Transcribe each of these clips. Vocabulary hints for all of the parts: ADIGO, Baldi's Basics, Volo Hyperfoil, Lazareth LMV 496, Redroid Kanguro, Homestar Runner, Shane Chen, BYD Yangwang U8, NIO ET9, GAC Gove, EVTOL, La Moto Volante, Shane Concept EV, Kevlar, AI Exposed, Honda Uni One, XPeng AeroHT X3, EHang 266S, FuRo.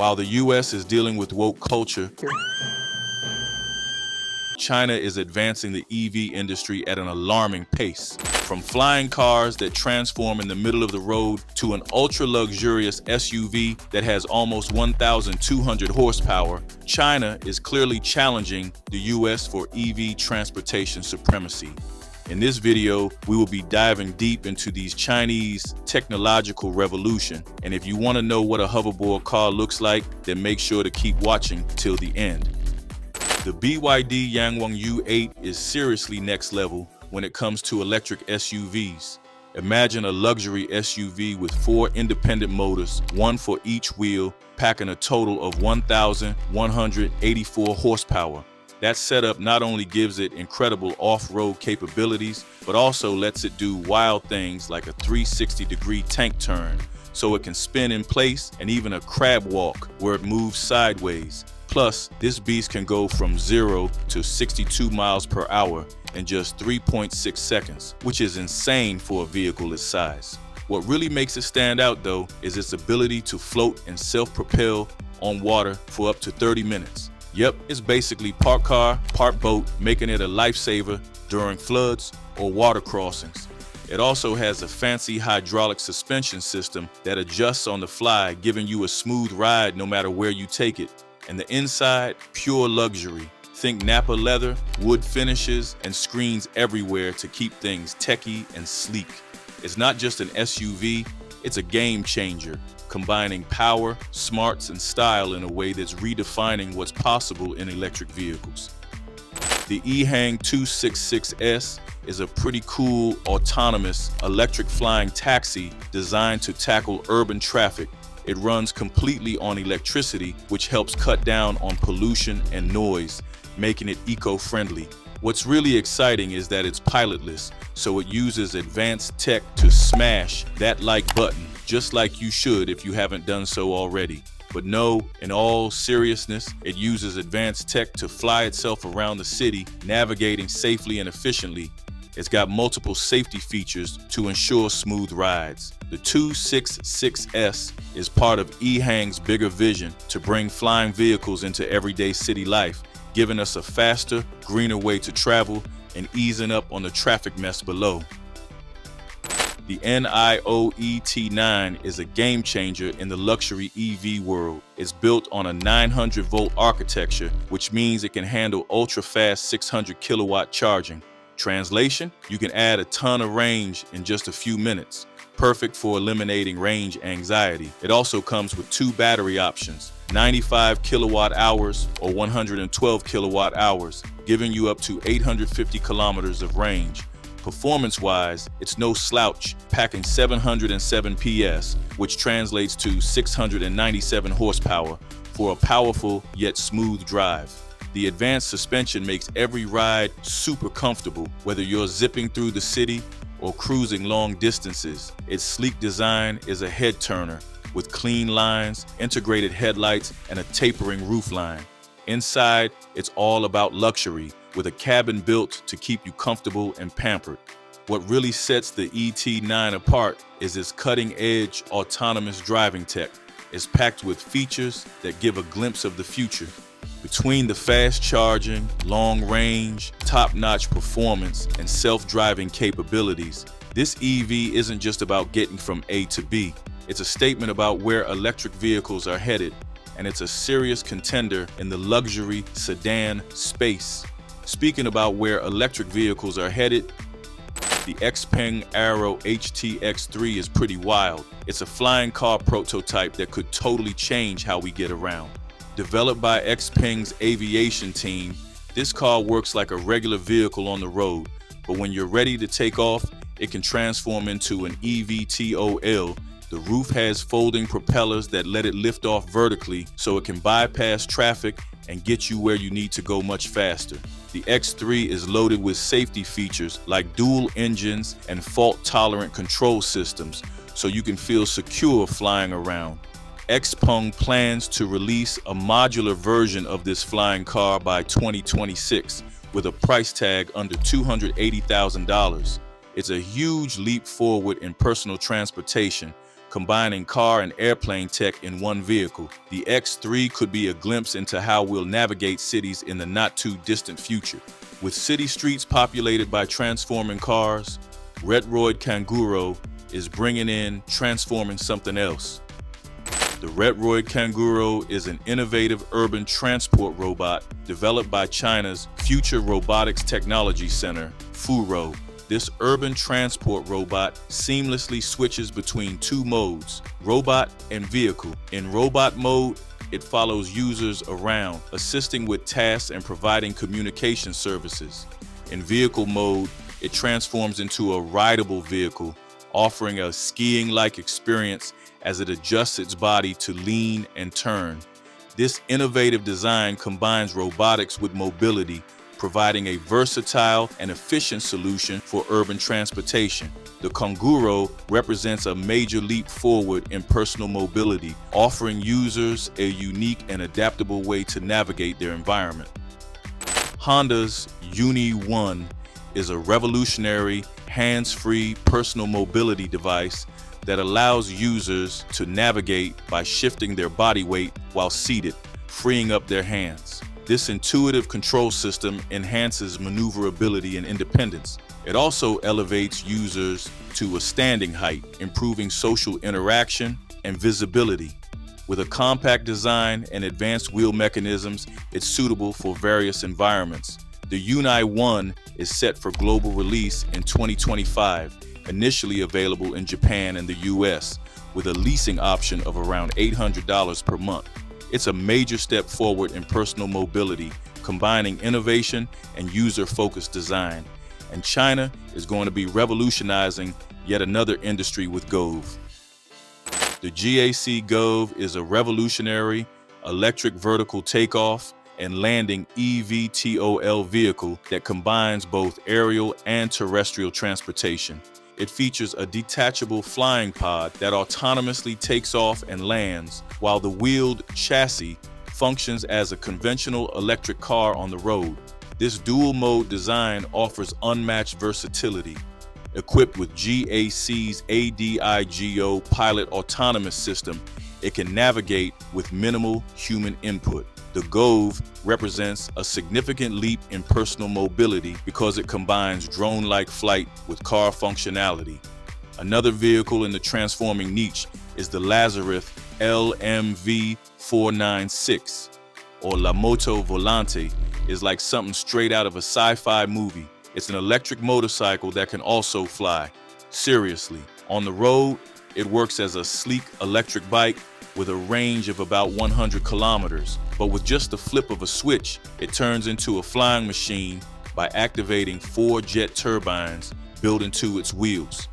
While the US is dealing with woke culture, China is advancing the EV industry at an alarming pace. From flying cars that transform in the middle of the road to an ultra-luxurious SUV that has almost 1,200 horsepower, China is clearly challenging the US for EV transportation supremacy. In this video, we will be diving deep into these Chinese technological revolution. And if you want to know what a hoverboard car looks like, then make sure to keep watching till the end. The BYD Yangwang U8 is seriously next level when it comes to electric SUVs. Imagine a luxury SUV with 4 independent motors, one for each wheel, packing a total of 1,184 horsepower. That setup not only gives it incredible off-road capabilities, but also lets it do wild things like a 360-degree tank turn, so it can spin in place, and even a crab walk where it moves sideways. Plus, this beast can go from 0 to 62 miles per hour in just 3.6 seconds, which is insane for a vehicle its size. What really makes it stand out, though, is its ability to float and self-propel on water for up to 30 minutes. Yep, it's basically part car, part boat, making it a lifesaver during floods or water crossings. It also has a fancy hydraulic suspension system that adjusts on the fly, giving you a smooth ride no matter where you take it. And the inside, pure luxury. Think Napa leather, wood finishes, and screens everywhere to keep things techie and sleek. It's not just an SUV, it's a game changer, combining power, smarts, and style in a way that's redefining what's possible in electric vehicles. The EHang 266S is a pretty cool, autonomous, electric flying taxi designed to tackle urban traffic. It runs completely on electricity, which helps cut down on pollution and noise, making it eco-friendly. What's really exciting is that it's pilotless, so it uses advanced tech to smash that like button, just like you should if you haven't done so already. But no, in all seriousness, it uses advanced tech to fly itself around the city, navigating safely and efficiently. It's got multiple safety features to ensure smooth rides. The 266S is part of EHang's bigger vision to bring flying vehicles into everyday city life, giving us a faster, greener way to travel and easing up on the traffic mess below. The NIO ET9 is a game changer in the luxury EV world. It's built on a 900-volt architecture, which means it can handle ultra-fast 600-kilowatt charging. Translation, you can add a ton of range in just a few minutes, perfect for eliminating range anxiety. It also comes with 2 battery options, 95 kilowatt hours or 112 kilowatt hours, giving you up to 850 kilometers of range. Performance-wise, it's no slouch, packing 707 PS, which translates to 697 horsepower for a powerful yet smooth drive. The advanced suspension makes every ride super comfortable, whether you're zipping through the city or cruising long distances. Its sleek design is a head-turner with clean lines, integrated headlights, and a tapering roofline. Inside, it's all about luxury, with a cabin built to keep you comfortable and pampered. What really sets the ET9 apart is its cutting-edge autonomous driving tech. It's packed with features that give a glimpse of the future. Between the fast charging, long range, top-notch performance, and self-driving capabilities, this EV isn't just about getting from A to B. It's a statement about where electric vehicles are headed, and it's a serious contender in the luxury sedan space. Speaking about where electric vehicles are headed, the XPeng AeroHT X3 is pretty wild. It's a flying car prototype that could totally change how we get around. Developed by XPeng's aviation team, this car works like a regular vehicle on the road, but when you're ready to take off, it can transform into an EVTOL. The roof has folding propellers that let it lift off vertically, so it can bypass traffic and get you where you need to go much faster. The X3 is loaded with safety features like dual engines and fault-tolerant control systems, so you can feel secure flying around. XPeng plans to release a modular version of this flying car by 2026 with a price tag under $280,000. It's a huge leap forward in personal transportation, combining car and airplane tech in one vehicle. The X3 could be a glimpse into how we'll navigate cities in the not-too-distant future. With city streets populated by transforming cars, Redroid Kanguro is bringing in transforming something else. The Redroid Kanguro is an innovative urban transport robot developed by China's Future Robotics Technology Center, FuRo. This urban transport robot seamlessly switches between two modes, robot and vehicle. In robot mode, it follows users around, assisting with tasks and providing communication services. In vehicle mode, it transforms into a rideable vehicle, offering a skiing-like experience as it adjusts its body to lean and turn. This innovative design combines robotics with mobility, providing a versatile and efficient solution for urban transportation. The Kanguro represents a major leap forward in personal mobility, offering users a unique and adaptable way to navigate their environment. Honda's Uni One is a revolutionary, hands-free personal mobility device that allows users to navigate by shifting their body weight while seated, freeing up their hands. This intuitive control system enhances maneuverability and independence. It also elevates users to a standing height, improving social interaction and visibility. With a compact design and advanced wheel mechanisms, it's suitable for various environments. The Uni One is set for global release in 2025, initially available in Japan and the US, with a leasing option of around $800 per month. It's a major step forward in personal mobility, combining innovation and user-focused design. And China is going to be revolutionizing yet another industry with Gove. The GAC Gove is a revolutionary electric vertical takeoff and landing EVTOL vehicle that combines both aerial and terrestrial transportation. It features a detachable flying pod that autonomously takes off and lands, while the wheeled chassis functions as a conventional electric car on the road. This dual-mode design offers unmatched versatility. Equipped with GAC's ADIGO pilot autonomous system, it can navigate with minimal human input. The Gove represents a significant leap in personal mobility because it combines drone-like flight with car functionality. Another vehicle in the transforming niche is the Lazareth LMV 496, or La Moto Volante, is like something straight out of a sci-fi movie. It's an electric motorcycle that can also fly. Seriously, on the road, it works as a sleek electric bike with a range of about 100 kilometers. But with just the flip of a switch, it turns into a flying machine by activating 4 jet turbines built into its wheels.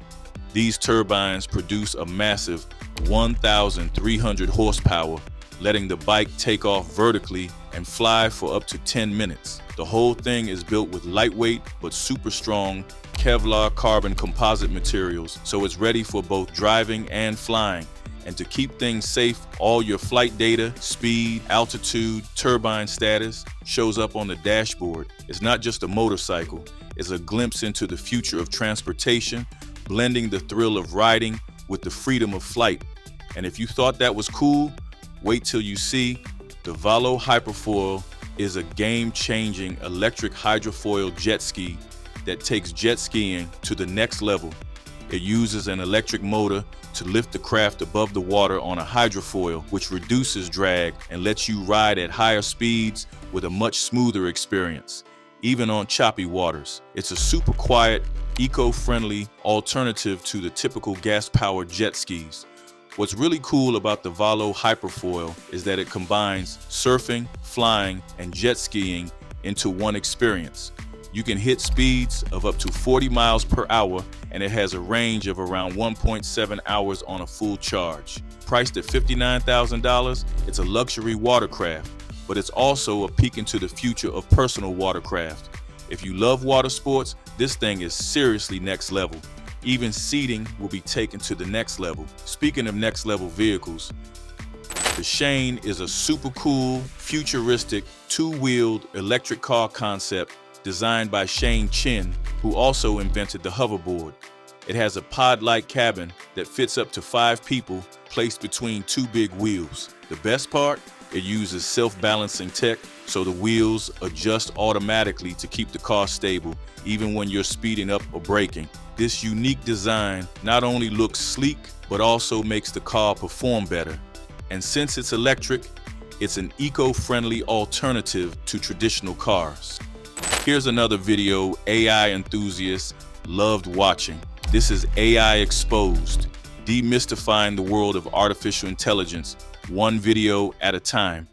These turbines produce a massive 1,300 horsepower, letting the bike take off vertically and fly for up to 10 minutes. The whole thing is built with lightweight but super strong Kevlar carbon composite materials, so it's ready for both driving and flying. And to keep things safe, all your flight data, speed, altitude, turbine status shows up on the dashboard. It's not just a motorcycle, it's a glimpse into the future of transportation, blending the thrill of riding with the freedom of flight. And if you thought that was cool, wait till you see. The Volo Hyperfoil is a game-changing electric hydrofoil jet ski that takes jet skiing to the next level. It uses an electric motor to lift the craft above the water on a hydrofoil, which reduces drag and lets you ride at higher speeds with a much smoother experience, even on choppy waters. It's a super quiet, eco-friendly alternative to the typical gas-powered jet skis. What's really cool about the Volo Hyperfoil is that it combines surfing, flying, and jet skiing into one experience. You can hit speeds of up to 40 miles per hour, and it has a range of around 1.7 hours on a full charge. Priced at $59,000, it's a luxury watercraft, but it's also a peek into the future of personal watercraft. If you love water sports, this thing is seriously next level. Even seating will be taken to the next level. Speaking of next level vehicles, the Shane is a super cool, futuristic, two-wheeled electric car concept designed by Shane Chen, who also invented the hoverboard. It has a pod-like cabin that fits up to 5 people placed between 2 big wheels. The best part? It uses self-balancing tech, so the wheels adjust automatically to keep the car stable, even when you're speeding up or braking. This unique design not only looks sleek, but also makes the car perform better. And since it's electric, it's an eco-friendly alternative to traditional cars. Here's another video AI enthusiasts loved watching. This is AI Exposed, demystifying the world of artificial intelligence, one video at a time.